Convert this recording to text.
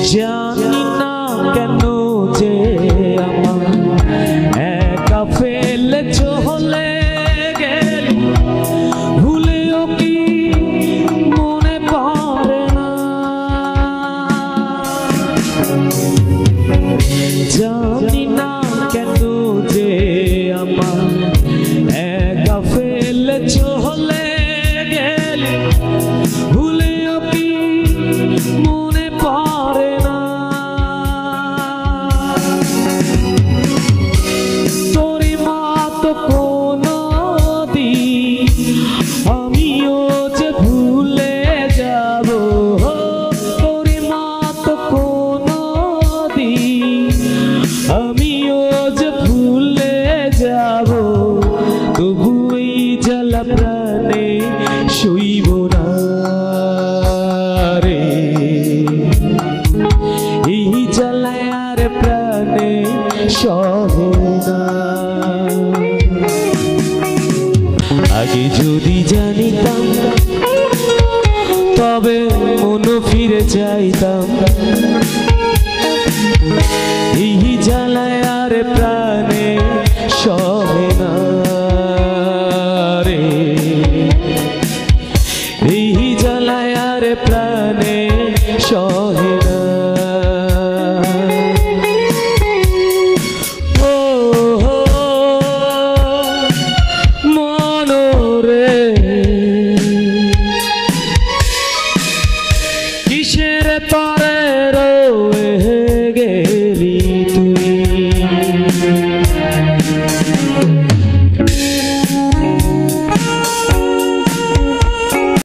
जानी ना केनो जे आमार एका फेले चले गेली भूलेओ की मने पड़े ना जानी ना केनो जे आमार एका फेले चले गेली भूलेओ की मने पड़े ना आगे जोदी जानिताम तबे मनो फिरे जाइताम एही जालाय आर प्राणे सहे ना रे एही जालाय आर प्राणे सहे